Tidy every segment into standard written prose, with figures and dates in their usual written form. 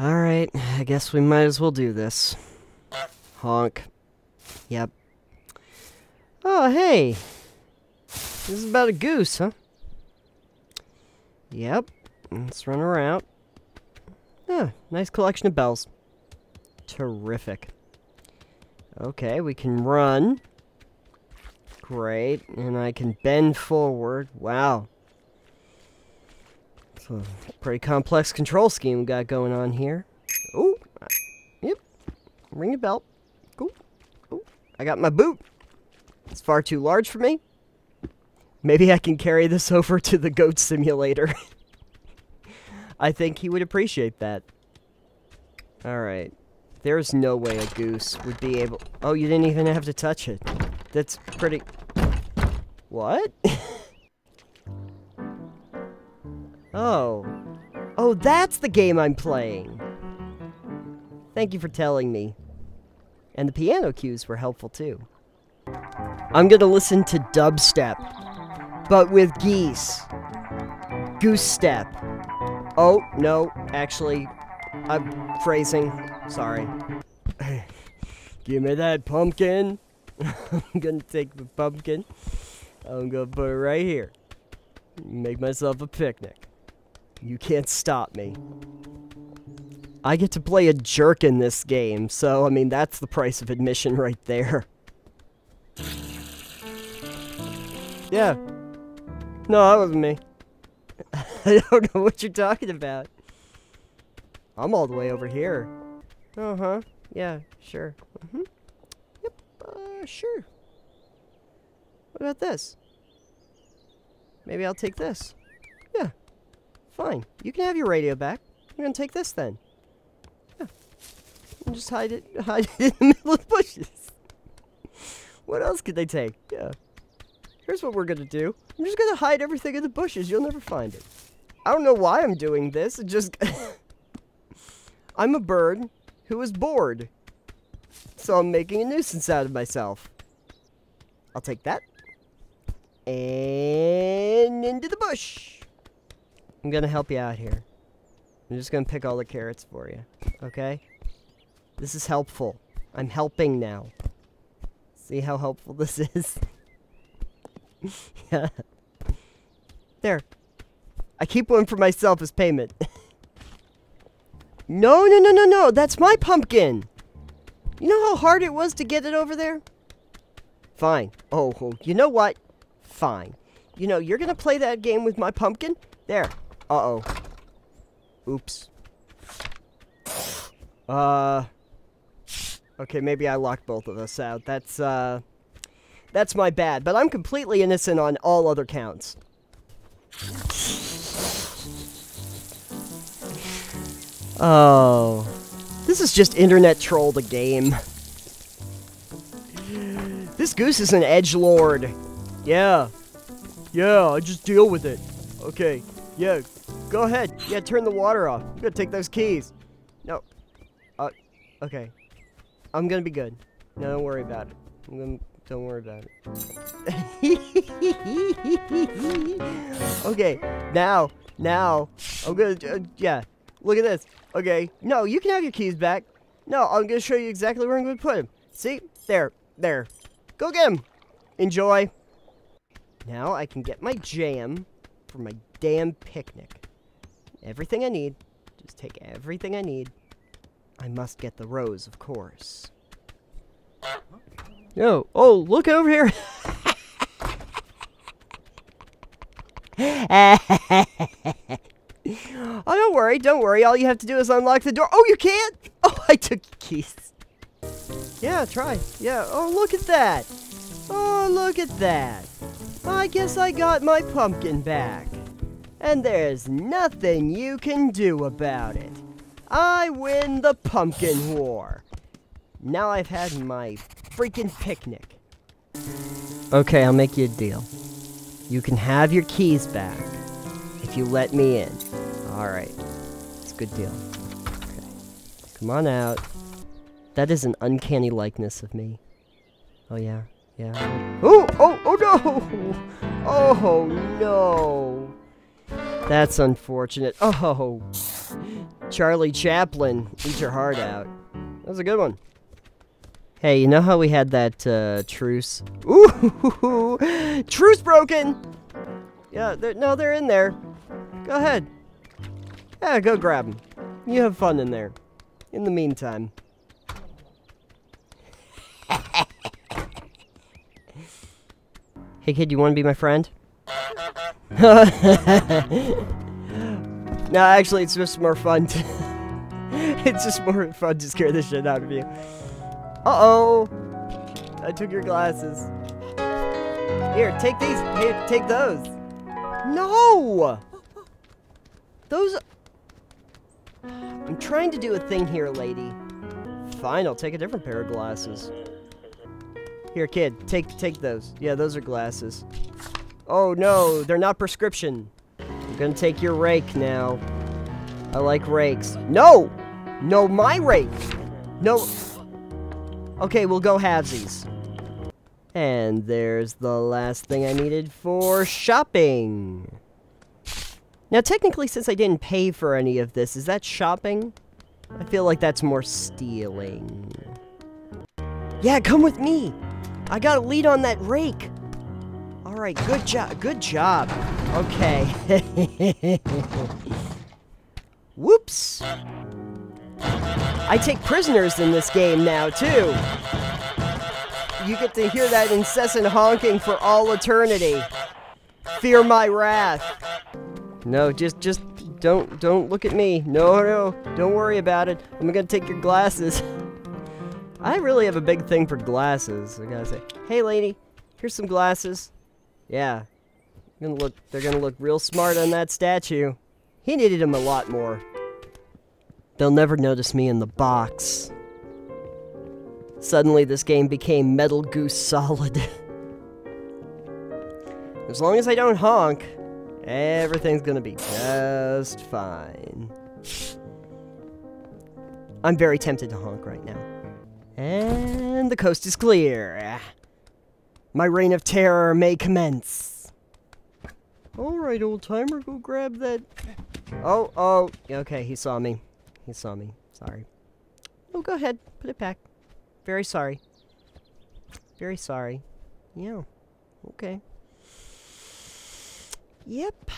Alright, I guess we might as well do this. Honk. Yep. Oh, hey! This is about a goose, huh? Yep. Let's run her out. Ah, nice collection of bells. Terrific. Okay, we can run. Great. And I can bend forward. Wow. It's a pretty complex control scheme we got going on here. Ooh. Yep. Ring the bell. Cool. Ooh. I got my boot. It's far too large for me. Maybe I can carry this over to the goat simulator. I think he would appreciate that. Alright. There's no way a goose would be able... Oh, you didn't even have to touch it. That's pretty... What? Oh. Oh, that's the game I'm playing! Thank you for telling me. And the piano cues were helpful, too. I'm gonna listen to dubstep, but with geese. Goose step. Oh, no, actually, I'm phrasing. Sorry. Give me that pumpkin. I'm gonna take the pumpkin. I'm gonna put it right here. Make myself a picnic. You can't stop me. I get to play a jerk in this game, so, I mean, that's the price of admission right there. Yeah. No, that wasn't me. I don't know what you're talking about. I'm all the way over here. Uh-huh. Yeah, sure. Mm-hmm. Yep, sure. What about this? Maybe I'll take this. Yeah. Fine. You can have your radio back. You're gonna take this then. Yeah. And just hide it in the middle of the bushes. What else could they take? Yeah. Here's what we're gonna do. I'm just gonna hide everything in the bushes. You'll never find it. I don't know why I'm doing this. It just... I'm a bird who is bored. So I'm making a nuisance out of myself. I'll take that. And into the bush. I'm gonna help you out here. I'm just gonna pick all the carrots for you. Okay? This is helpful. I'm helping now. See how helpful this is? Yeah. There. I keep one for myself as payment. No, no, no, no, no. That's my pumpkin. You know how hard it was to get it over there? Fine. Oh, you know what? Fine. You know, you're gonna play that game with my pumpkin? There. Uh-oh. Oops. Okay, maybe I locked both of us out. That's my bad. But I'm completely innocent on all other counts. Oh, this is just internet troll the game. This goose is an edgelord. Yeah. Yeah, I just deal with it. Okay. Yeah, go ahead. Yeah, turn the water off. I'm gonna take those keys. No. Okay. I'm gonna be good. No, don't worry about it. Don't worry about it. Okay, now, I'm gonna, yeah. Look at this. Okay. No, you can have your keys back. No, I'm going to show you exactly where I'm going to put him. See? There. There. Go get him. Enjoy. Now I can get my jam for my damn picnic. Everything I need. Just take everything I need. I must get the rose, of course. Yo. Oh, look over here. Oh, don't worry. All you have to do is unlock the door. Oh, you can't? Oh, I took your keys. Yeah, try. Yeah, oh, look at that. Oh, look at that. I guess I got my pumpkin back. And there's nothing you can do about it. I win the pumpkin war. Now I've had my freaking picnic. Okay, I'll make you a deal. You can have your keys back if you let me in. Alright, it's a good deal. Okay. Come on out. That is an uncanny likeness of me. Oh yeah, yeah. Oh, oh, oh no! Oh no! That's unfortunate. Oh, Charlie Chaplin, eat your heart out. That was a good one. Hey, you know how we had that truce? Ooh, truce broken! Yeah, they're in there. Go ahead. Yeah, go grab them. You have fun in there. In the meantime. Hey kid, you want to be my friend? No, actually, it's just more fun to... it's just more fun to scare the shit out of you. Uh-oh! I took your glasses. Here, take these. Hey, take those. No! Those... I'm trying to do a thing here, lady. Fine, I'll take a different pair of glasses. Here, kid, take those. Yeah, those are glasses. Oh, no, they're not prescription. I'm gonna take your rake now. I like rakes. No! No, my rake! No. Okay, we'll go halvesies. And there's the last thing I needed for shopping. Now, technically, since I didn't pay for any of this, is that shopping? I feel like that's more stealing. Yeah, come with me! I got a lead on that rake! Alright, good job, good job. Okay. Whoops. I take prisoners in this game now, too. You get to hear that incessant honking for all eternity. Fear my wrath. No, just don't look at me. No, don't worry about it. I'm gonna take your glasses. I really have a big thing for glasses, I gotta say. Hey, lady, here's some glasses. Yeah. They're gonna look real smart on that statue. He needed him a lot more. They'll never notice me in the box. Suddenly this game became Metal Goose Solid. As long as I don't honk, everything's gonna be just fine. I'm very tempted to honk right now. And the coast is clear. My reign of terror may commence. Alright, old-timer, go grab that... Oh, okay, he saw me. He saw me. Sorry. Oh, go ahead. Put it back. Very sorry. Very sorry. Yeah. Okay. Yep.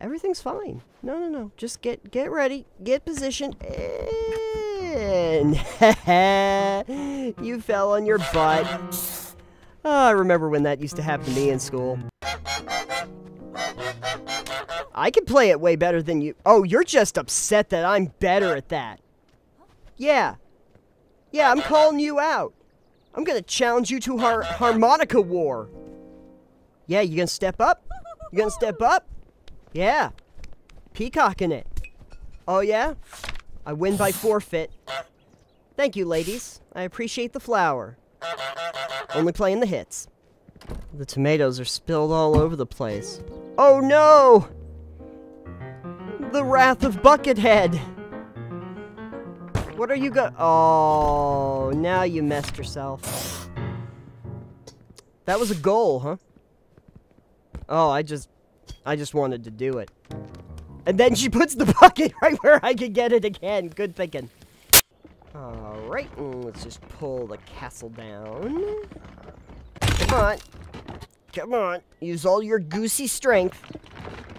Everything's fine. No. Just get ready. Get positioned. And... you fell on your butt. Oh, I remember when that used to happen to me in school. I can play it way better than you. Oh, you're just upset that I'm better at that. Yeah. Yeah, I'm calling you out. I'm gonna challenge you to harmonica war. Yeah, you gonna step up? You gonna step up? Yeah. Peacocking it. Oh, yeah? I win by forfeit. Thank you, ladies. I appreciate the flower. Only playing the hits. The tomatoes are spilled all over the place. Oh no! The wrath of Buckethead! What are you go- Oh, now you messed yourself. That was a goal, huh? Oh, I just wanted to do it. And then she puts the bucket right where I could get it again. Good thinking. Alright, let's just pull the castle down. Come on. Come on. Use all your goosey strength.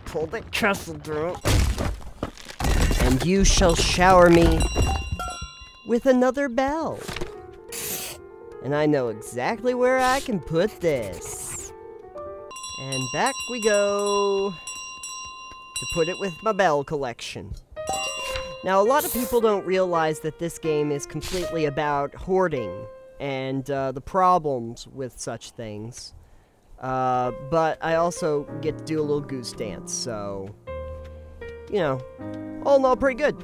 Pull that castle down. And you shall shower me with another bell. And I know exactly where I can put this. And back we go to put it with my bell collection. Now, a lot of people don't realize that this game is completely about hoarding and the problems with such things. But I also get to do a little goose dance, so, you know, all in all, pretty good.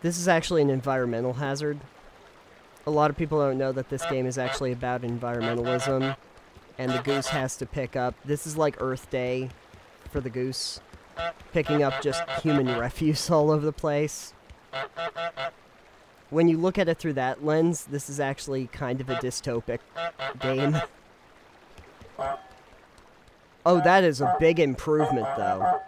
This is actually an environmental hazard. A lot of people don't know that this game is actually about environmentalism, and the goose has to pick up. This is like Earth Day for the goose. Picking up just human refuse all over the place. When you look at it through that lens, this is actually kind of a dystopic game. Oh, that is a big improvement, though.